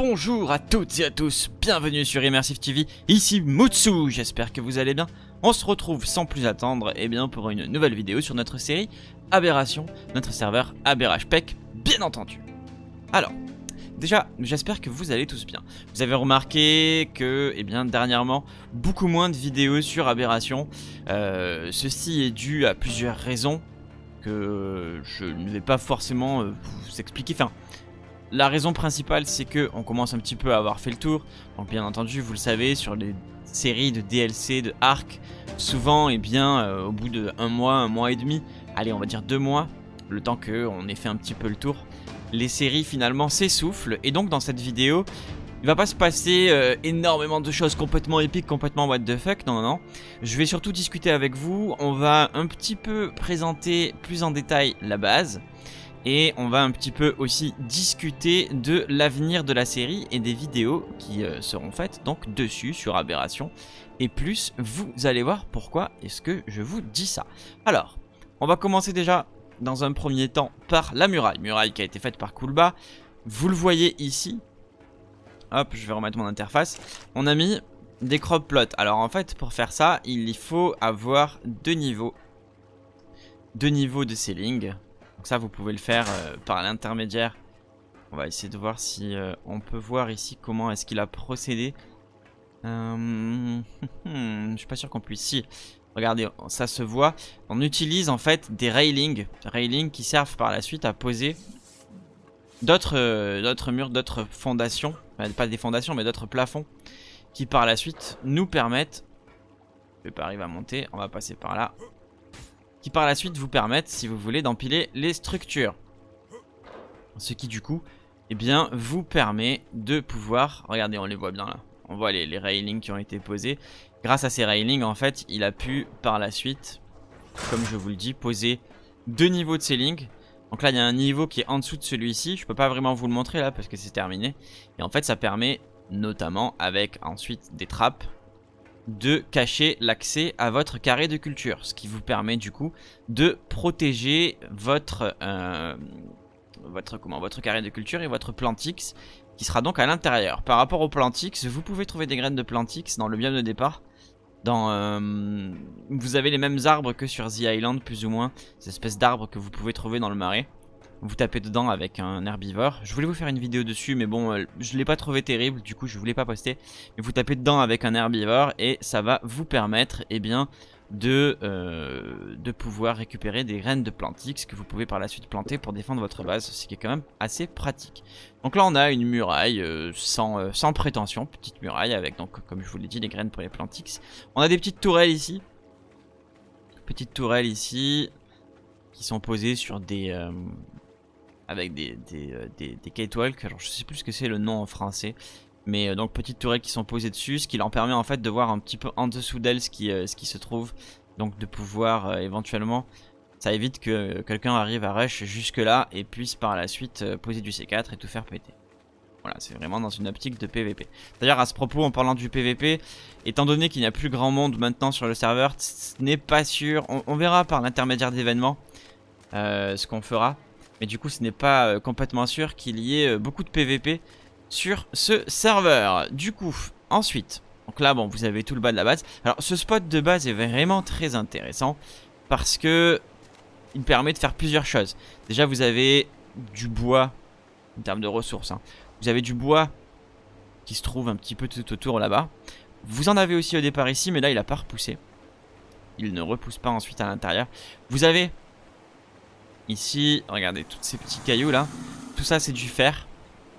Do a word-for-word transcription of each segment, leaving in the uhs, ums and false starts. Bonjour à toutes et à tous, bienvenue sur Immersive T V, ici Mutsu, j'espère que vous allez bien. On se retrouve sans plus attendre eh bien, pour une nouvelle vidéo sur notre série Aberration, notre serveur AberHPEC, bien entendu. Alors, déjà, j'espère que vous allez tous bien. Vous avez remarqué que, eh bien, dernièrement, beaucoup moins de vidéos sur Aberration. Euh, ceci est dû à plusieurs raisons que je ne vais pas forcément euh, vous expliquer. Enfin, la raison principale, c'est que on commence un petit peu à avoir fait le tour. Donc, bien entendu, vous le savez, sur les séries de D L C, de Ark, souvent, eh bien, euh, au bout de un mois, un mois et demi, allez, on va dire deux mois, le temps qu'on ait fait un petit peu le tour, les séries finalement s'essoufflent. Et donc dans cette vidéo, il va pas se passer euh, énormément de choses complètement épiques, complètement what the fuck, non non non. Je vais surtout discuter avec vous, on va un petit peu présenter plus en détail la base. Et on va un petit peu aussi discuter de l'avenir de la série et des vidéos qui euh, seront faites donc dessus sur Aberration. Et plus, vous allez voir pourquoi est-ce que je vous dis ça. Alors, on va commencer déjà dans un premier temps par la muraille, muraille qui a été faite par Koulba. Vous le voyez ici. Hop, je vais remettre mon interface. On a mis des crop plots. Alors en fait, pour faire ça, il faut avoir deux niveaux, deux niveaux de ceiling. Donc ça, vous pouvez le faire euh, par l'intermédiaire. On va essayer de voir si euh, on peut voir ici comment est-ce qu'il a procédé. Euh... je suis pas sûr qu'on puisse. Si. Regardez, ça se voit. On utilise en fait des railings, railings qui servent par la suite à poser d'autres euh, d'autres murs, d'autres fondations, enfin, pas des fondations, mais d'autres plafonds, qui par la suite nous permettent. Je vais pas arriver à monter, on va passer par là. Qui par la suite vous permettent, si vous voulez, d'empiler les structures. Ce qui du coup, eh bien, vous permet de pouvoir. Regardez, on les voit bien là. On voit les, les railings qui ont été posés. Grâce à ces railings, en fait, il a pu par la suite, comme je vous le dis, poser deux niveaux de ceiling. Donc là, il y a un niveau qui est en dessous de celui-ci. Je peux pas vraiment vous le montrer là parce que c'est terminé. Et en fait, ça permet, notamment avec ensuite des trappes, de cacher l'accès à votre carré de culture. Ce qui vous permet du coup de protéger votre, euh, votre, comment, votre carré de culture et votre Plantix, qui sera donc à l'intérieur. Par rapport au Plantix, vous pouvez trouver des graines de Plantix dans le biome de départ. Dans, euh, vous avez les mêmes arbres que sur The Island, plus ou moins. Ces espèces d'arbres que vous pouvez trouver dans le marais. Vous tapez dedans avec un herbivore. Je voulais vous faire une vidéo dessus, mais bon, euh, je ne l'ai pas trouvé terrible. Du coup, je ne voulais pas poster. Mais vous tapez dedans avec un herbivore et ça va vous permettre, eh bien, de, euh, de pouvoir récupérer des graines de Plantix que vous pouvez par la suite planter pour défendre votre base. Ce qui est quand même assez pratique. Donc là on a une muraille euh, sans, euh, sans prétention, petite muraille avec donc comme je vous l'ai dit les graines pour les Plantix. On a des petites tourelles ici, petites tourelles ici qui sont posées sur des euh, avec des des, euh, des, des catewalks. Alors je sais plus ce que c'est le nom en français, mais euh, donc petites tourelles qui sont posées dessus, ce qui leur permet en fait de voir un petit peu en dessous d'elles ce qui euh, ce qui se trouve, donc de pouvoir euh, éventuellement. Ça évite que quelqu'un arrive à rush jusque là et puisse par la suite poser du C quatre et tout faire péter. Voilà, c'est vraiment dans une optique de P V P. D'ailleurs à ce propos, en parlant du P V P, étant donné qu'il n'y a plus grand monde maintenant sur le serveur, ce n'est pas sûr, on, on verra par l'intermédiaire d'événements euh, ce qu'on fera. Mais du coup ce n'est pas euh, complètement sûr qu'il y ait euh, beaucoup de P V P sur ce serveur. Du coup, ensuite, donc là bon vous avez tout le bas de la base. Alors ce spot de base est vraiment très intéressant parce que il permet de faire plusieurs choses. Déjà vous avez du bois en termes de ressources hein. Vous avez du bois qui se trouve un petit peu tout autour là-bas. Vous en avez aussi au départ ici, mais là il a pas repoussé. Il ne repousse pas ensuite à l'intérieur. Vous avez ici, regardez, tous ces petits cailloux là. Tout ça c'est du fer.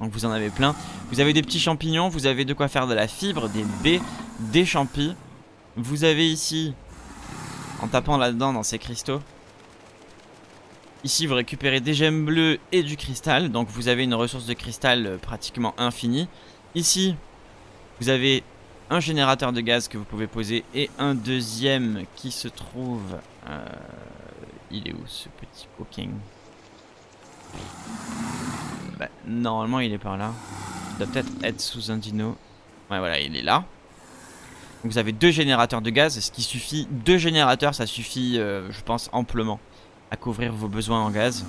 Donc vous en avez plein. Vous avez des petits champignons. Vous avez de quoi faire de la fibre, des baies, des champis. Vous avez ici, en tapant là-dedans dans ces cristaux, ici vous récupérez des gemmes bleues et du cristal. Donc vous avez une ressource de cristal pratiquement infinie. Ici vous avez un générateur de gaz que vous pouvez poser. Et un deuxième qui se trouve euh, il est où ce petit coquin? Bah, normalement il est par là. Il doit peut-être être sous un dino. Ouais voilà, il est là. Donc vous avez deux générateurs de gaz. Ce qui suffit, deux générateurs ça suffit euh, je pense amplement à couvrir vos besoins en gaz.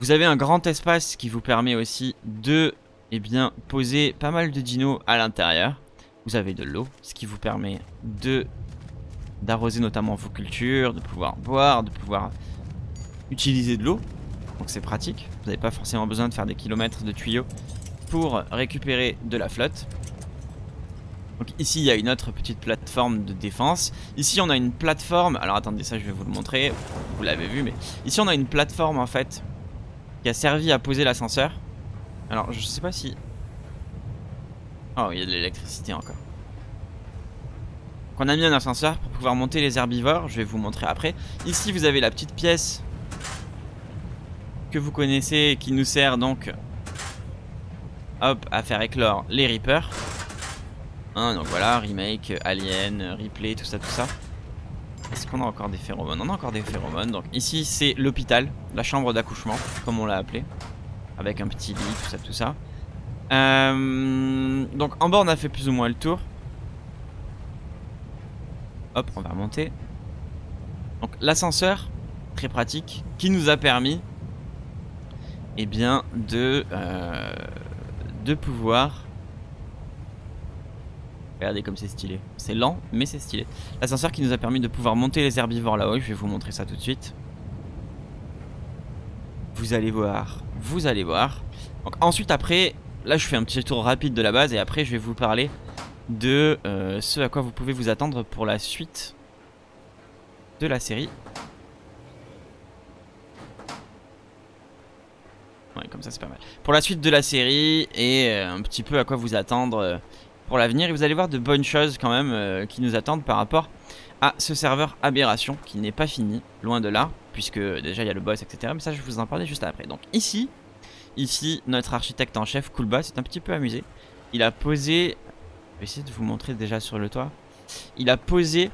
Vous avez un grand espace qui vous permet aussi de eh bien, poser pas mal de dinos à l'intérieur. Vous avez de l'eau, ce qui vous permet de d'arroser notamment vos cultures, de pouvoir boire, de pouvoir utiliser de l'eau. Donc c'est pratique, vous n'avez pas forcément besoin de faire des kilomètres de tuyaux pour récupérer de la flotte. Donc ici il y a une autre petite plateforme de défense. Ici on a une plateforme, alors attendez, ça je vais vous le montrer, vous l'avez vu, mais ici on a une plateforme en fait qui a servi à poser l'ascenseur. Alors je sais pas si... Oh, il y a de l'électricité encore. Donc on a mis un ascenseur pour pouvoir monter les herbivores, je vais vous montrer après. Ici vous avez la petite pièce que vous connaissez qui nous sert donc hop à faire éclore les Reapers. Hein, donc voilà, remake, alien, replay, tout ça, tout ça. Est-ce qu'on a encore des phéromones? On a encore des phéromones. Donc ici c'est l'hôpital, la chambre d'accouchement, comme on l'a appelé. Avec un petit lit, tout ça, tout ça. Euh, donc en bas on a fait plus ou moins le tour. Hop, on va remonter. Donc l'ascenseur, très pratique, qui nous a permis... Eh bien de, euh, de pouvoir... Regardez comme c'est stylé. C'est lent mais c'est stylé. L'ascenseur qui nous a permis de pouvoir monter les herbivores là-haut. Je vais vous montrer ça tout de suite. Vous allez voir. Vous allez voir. Donc, ensuite après, là je fais un petit tour rapide de la base. Et après je vais vous parler de euh, ce à quoi vous pouvez vous attendre pour la suite de la série. Ouais, comme ça c'est pas mal. Pour la suite de la série et euh, un petit peu à quoi vous attendre euh, pour l'avenir. Et vous allez voir de bonnes choses quand même euh, qui nous attendent par rapport à ce serveur Aberration qui n'est pas fini, loin de là. Puisque déjà il y a le boss, et cetera. Mais ça je vous en parlais juste après. Donc ici, ici notre architecte en chef Koulba s'est un petit peu amusé. Il a posé... Je vais essayer de vous montrer déjà sur le toit. Il a posé...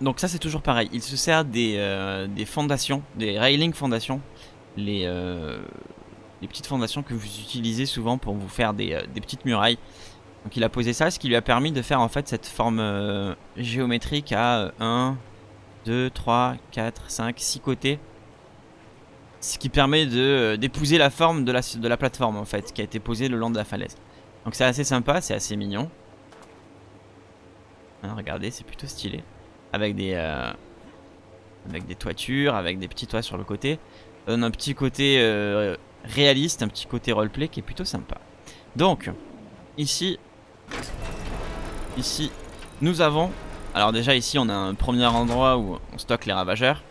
Donc ça c'est toujours pareil. Il se sert des, euh, des fondations, des railing fondations. Les, euh, les petites fondations que vous utilisez souvent pour vous faire des, euh, des petites murailles. Donc il a posé ça, ce qui lui a permis de faire en fait cette forme euh, géométrique à un, deux, trois, quatre, cinq, six côtés. Ce qui permet de euh, d'épouser la forme de la, de la plateforme en fait, qui a été posée le long de la falaise. Donc c'est assez sympa, c'est assez mignon. Hein, regardez, c'est plutôt stylé. Avec des, euh, avec des toitures, avec des petits toits sur le côté. Ça donne un petit côté euh, réaliste, un petit côté roleplay qui est plutôt sympa. Donc, ici, ici, nous avons... Alors déjà ici, on a un premier endroit où on stocke les ravageurs.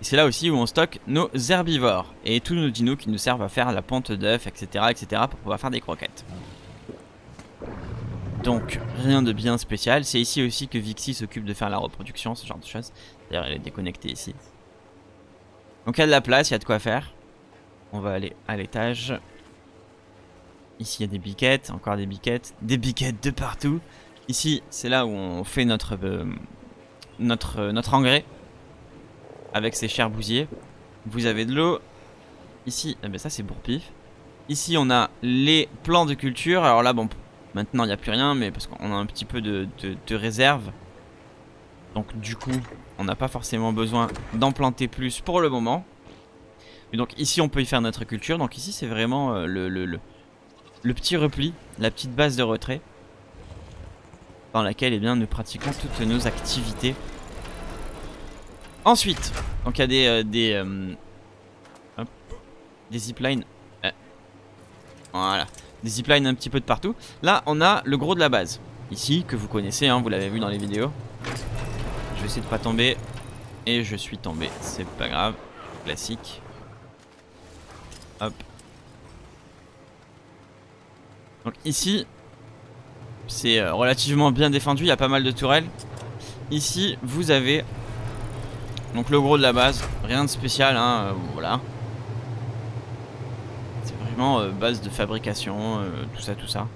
Et c'est là aussi où on stocke nos herbivores. Et tous nos dinos qui nous servent à faire la ponte d'œufs, et cetera, et cetera, pour pouvoir faire des croquettes. Donc, rien de bien spécial. C'est ici aussi que Vixie s'occupe de faire la reproduction, ce genre de choses. D'ailleurs, elle est déconnectée ici. Donc il y a de la place, il y a de quoi faire. On va aller à l'étage. Ici il y a des biquettes, encore des biquettes, des biquettes de partout. Ici c'est là où on fait notre, euh, notre, euh, notre engrais. Avec ces chers bousiers. Vous avez de l'eau. Ici, eh ben ça c'est bourre-pif. Ici on a les plants de culture. Alors là bon, maintenant il n'y a plus rien. Mais parce qu'on a un petit peu de, de, de réserve. Donc du coup... On n'a pas forcément besoin d'en planter plus pour le moment. Et donc ici on peut y faire notre culture. Donc ici c'est vraiment le, le, le, le petit repli, la petite base de retrait. Dans laquelle eh bien, nous pratiquons toutes nos activités. Ensuite, donc il y a des, euh, des, euh, hop, des ziplines. Eh. Voilà, des ziplines un petit peu de partout. Là on a le gros de la base. Ici que vous connaissez, hein, vous l'avez vu dans les vidéos. Je vais essayer de pas tomber. Et je suis tombé. C'est pas grave. Classique. Hop. Donc ici, c'est relativement bien défendu. Il y a pas mal de tourelles. Ici, vous avez donc le gros de la base. Rien de spécial. Hein, euh, voilà. C'est vraiment euh, base de fabrication. Euh, tout ça, tout ça.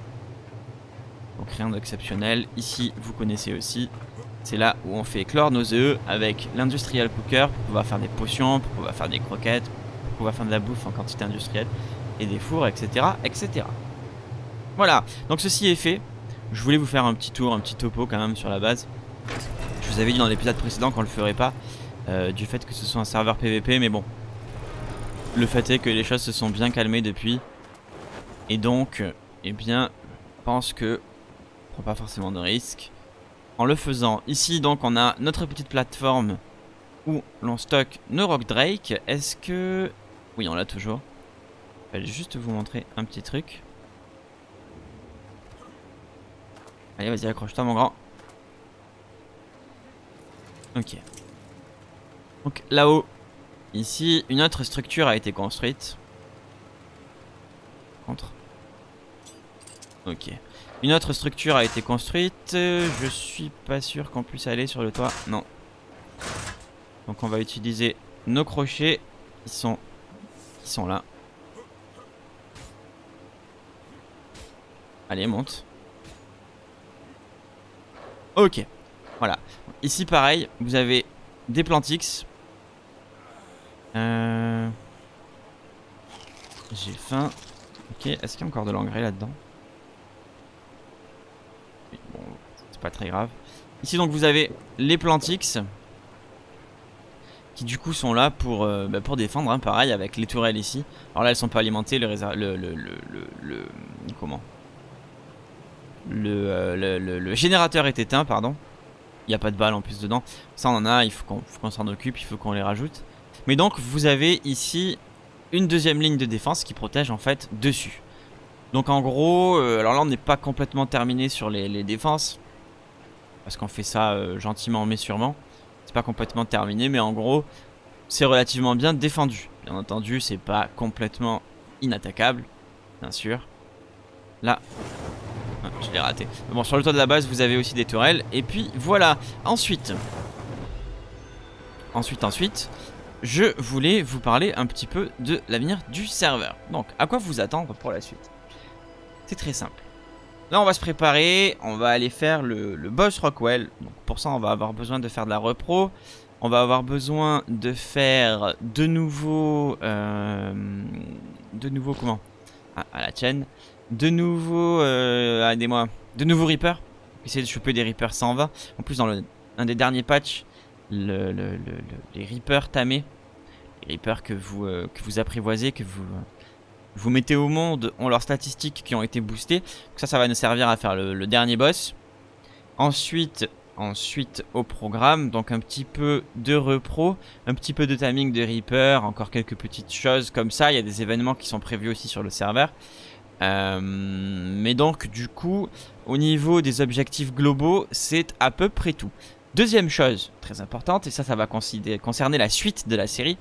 Donc rien d'exceptionnel. Ici, vous connaissez aussi. C'est là où on fait éclore nos œufs avec l'industrial cooker pour pouvoir faire des potions, pour pouvoir faire des croquettes, pour pouvoir faire de la bouffe en quantité industrielle et des fours, et cetera, et cetera. Voilà. Donc ceci est fait. Je voulais vous faire un petit tour, un petit topo quand même sur la base. Je vous avais dit dans l'épisode précédent qu'on le ferait pas euh, du fait que ce soit un serveur P V P, mais bon, le fait est que les choses se sont bien calmées depuis. Et donc, eh bien, je pense que on prend pas forcément de risque en le faisant. Ici, donc, on a notre petite plateforme où l'on stocke nos Rock Drake. Est-ce que... Oui, on l'a toujours. Je vais juste vous montrer un petit truc. Allez, vas-y, accroche-toi, mon grand. Ok. Donc, là-haut, ici, une autre structure a été construite. Contre. Ok. Une autre structure a été construite. Je suis pas sûr qu'on puisse aller sur le toit. Non. Donc, on va utiliser nos crochets qui sont, qui sont là. Allez, monte. Ok. Voilà. Ici, pareil, vous avez des Plantix. Euh... J'ai faim. Ok, est-ce qu'il y a encore de l'engrais là-dedans? Bon, c'est pas très grave. Ici, donc, vous avez les Plantix qui, du coup, sont là pour, euh, bah, pour défendre. Hein, pareil, avec les tourelles ici. Alors là, elles sont pas alimentées. Le réservoir. Le, le, le, le, le. Comment le, euh, le, le, le générateur est éteint, pardon. Il n'y a pas de balles en plus dedans. Ça, on en a. Il faut qu'on qu'on s'en occupe. Il faut qu'on les rajoute. Mais donc, vous avez ici une deuxième ligne de défense qui protège en fait dessus. Donc en gros, euh, alors là on n'est pas complètement terminé sur les, les défenses. Parce qu'on fait ça euh, gentiment mais sûrement. C'est pas complètement terminé, mais en gros c'est relativement bien défendu. Bien entendu, c'est pas complètement inattaquable, bien sûr. Là, ah, je l'ai raté. Bon, sur le toit de la base vous avez aussi des tourelles. Et puis voilà, ensuite Ensuite, ensuite je voulais vous parler un petit peu de l'avenir du serveur. Donc, à quoi vous attendre pour la suite? C'est très simple. Là, on va se préparer. On va aller faire le, le boss Rockwell. Donc, pour ça, on va avoir besoin de faire de la repro. On va avoir besoin de faire de nouveaux... Euh, de nouveaux comment ah, à la chaîne. De nouveaux... Euh, Aidez-moi. De nouveaux Reapers. Essayez de choper des Reapers cent vingt. En plus, dans le, un des derniers patchs, Le, le, le, les Reapers tamés, les Reapers que vous, euh, que vous apprivoisez, que vous, euh, vous mettez au monde, ont leurs statistiques qui ont été boostées. Donc ça, ça va nous servir à faire le, le dernier boss. Ensuite, ensuite au programme, donc un petit peu de repro, un petit peu de timing de Reaper, encore quelques petites choses comme ça. Il y a des événements qui sont prévus aussi sur le serveur. Euh, mais donc du coup, au niveau des objectifs globaux, c'est à peu près tout. Deuxième chose très importante, et ça, ça va concerner la suite de la série,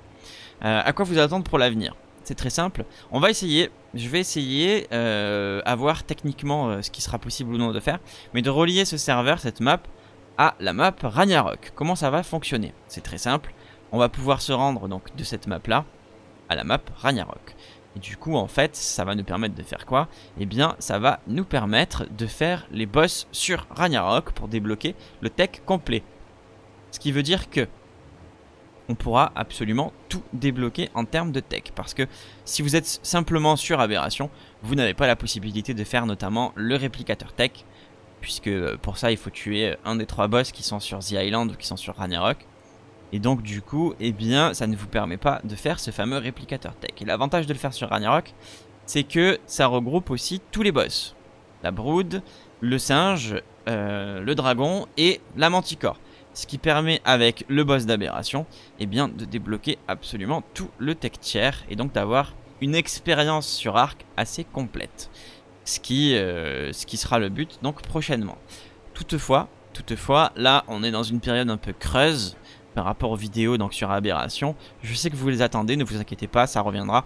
euh, à quoi vous attendre pour l'avenir? C'est très simple, on va essayer, je vais essayer euh, à voir techniquement euh, ce qui sera possible ou non de faire, mais de relier ce serveur, cette map, à la map Ragnarok. Comment ça va fonctionner? C'est très simple, on va pouvoir se rendre donc de cette map-là à la map Ragnarok. Et du coup, en fait, ça va nous permettre de faire quoi? Eh bien, ça va nous permettre de faire les boss sur Ragnarok pour débloquer le tech complet. Ce qui veut dire que on pourra absolument tout débloquer en termes de tech. Parce que si vous êtes simplement sur Aberration, vous n'avez pas la possibilité de faire notamment le réplicateur tech. Puisque pour ça, il faut tuer un des trois boss qui sont sur The Island ou qui sont sur Ragnarok. Et donc du coup, eh bien, ça ne vous permet pas de faire ce fameux réplicateur tech. Et l'avantage de le faire sur Ragnarok, c'est que ça regroupe aussi tous les boss. La Brood, le singe, euh, le dragon et la manticore. Ce qui permet avec le boss d'aberration, eh bien, de débloquer absolument tout le tech tier. Et donc d'avoir une expérience sur Ark assez complète. Ce qui, euh, ce qui sera le but donc prochainement. Toutefois, toutefois, là on est dans une période un peu creuse par rapport aux vidéos donc sur Aberration. Je sais que vous les attendez, ne vous inquiétez pas, ça reviendra.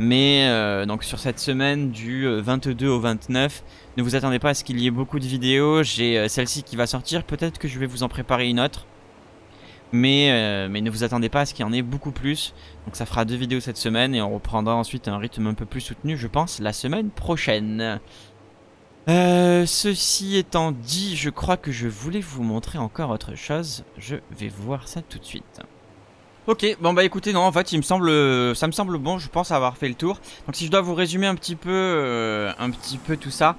Mais euh, donc sur cette semaine du vingt-deux au vingt-neuf, ne vous attendez pas à ce qu'il y ait beaucoup de vidéos. J'ai euh, celle-ci qui va sortir, peut-être que je vais vous en préparer une autre. Mais, euh, mais ne vous attendez pas à ce qu'il y en ait beaucoup plus. Donc ça fera deux vidéos cette semaine et on reprendra ensuite un rythme un peu plus soutenu, je pense, la semaine prochaine. Euh, ceci étant dit, je crois que je voulais vous montrer encore autre chose. Je vais voir ça tout de suite. Ok, bon bah écoutez, non, en fait, il me semble, ça me semble bon. Je pense avoir fait le tour. Donc si je dois vous résumer un petit peu, euh, un petit peu tout ça,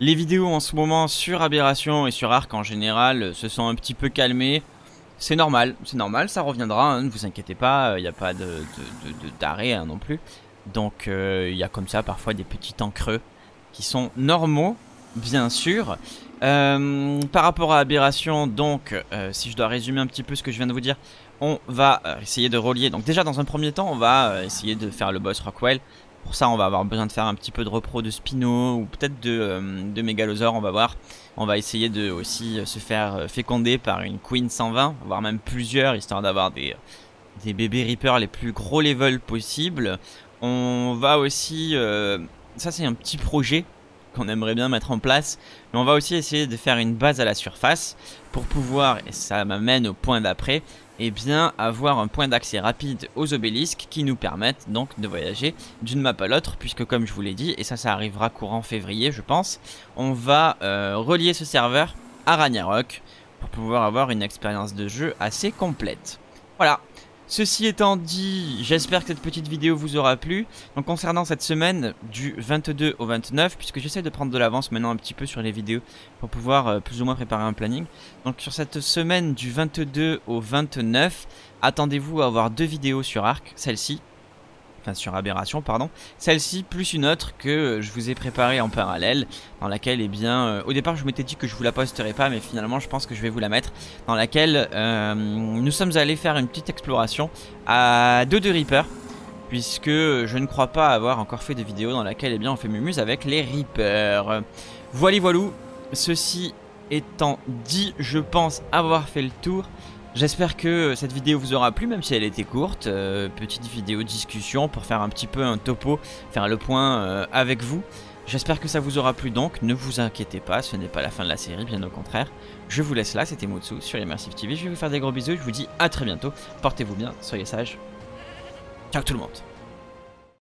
les vidéos en ce moment sur Aberration et sur Ark en général se sont un petit peu calmées. C'est normal, c'est normal, ça reviendra, hein, ne vous inquiétez pas, il n'y a pas de, de, de, de, d'arrêt hein, non plus. Donc il euh, y a comme ça parfois des petits temps creux qui sont normaux, bien sûr. Euh, par rapport à Aberration, donc euh, si je dois résumer un petit peu ce que je viens de vous dire, on va essayer de relier. Donc déjà dans un premier temps, on va essayer de faire le boss Rockwell. Pour ça, on va avoir besoin de faire un petit peu de repro de Spino ou peut-être de, euh, de Mégalosaure, on va voir. On va essayer de aussi se faire féconder par une Queen cent vingt, voire même plusieurs, histoire d'avoir des, des bébés Reaper les plus gros levels possibles. On va aussi... Euh, ça, c'est un petit projet qu'on aimerait bien mettre en place. Mais on va aussi essayer de faire une base à la surface pour pouvoir, et ça m'amène au point d'après, eh bien avoir un point d'accès rapide aux obélisques qui nous permettent donc de voyager d'une map à l'autre, puisque comme je vous l'ai dit, et ça ça arrivera courant février je pense, on va euh, relier ce serveur à Ragnarok pour pouvoir avoir une expérience de jeu assez complète. Voilà. Ceci étant dit, j'espère que cette petite vidéo vous aura plu. Donc concernant cette semaine du vingt-deux au vingt-neuf, puisque j'essaie de prendre de l'avance maintenant un petit peu sur les vidéos pour pouvoir euh, plus ou moins préparer un planning. Donc sur cette semaine du vingt-deux au vingt-neuf, attendez-vous à avoir deux vidéos sur Ark, celle-ci, enfin sur Aberration pardon, celle-ci plus une autre que je vous ai préparée en parallèle, dans laquelle eh bien, euh, au départ je m'étais dit que je vous la posterai pas, mais finalement je pense que je vais vous la mettre, dans laquelle euh, nous sommes allés faire une petite exploration à deux de Reaper, puisque je ne crois pas avoir encore fait de vidéo dans laquelle eh bien, on fait mumuse avec les Reapers. Voilà, voilà, ceci étant dit, je pense avoir fait le tour. J'espère que cette vidéo vous aura plu, même si elle était courte, euh, petite vidéo discussion pour faire un petit peu un topo, faire le point euh, avec vous. J'espère que ça vous aura plu donc, ne vous inquiétez pas, ce n'est pas la fin de la série, bien au contraire. Je vous laisse là, c'était Mutsu sur Immersive T V, je vais vous faire des gros bisous, je vous dis à très bientôt, portez-vous bien, soyez sages, ciao tout le monde.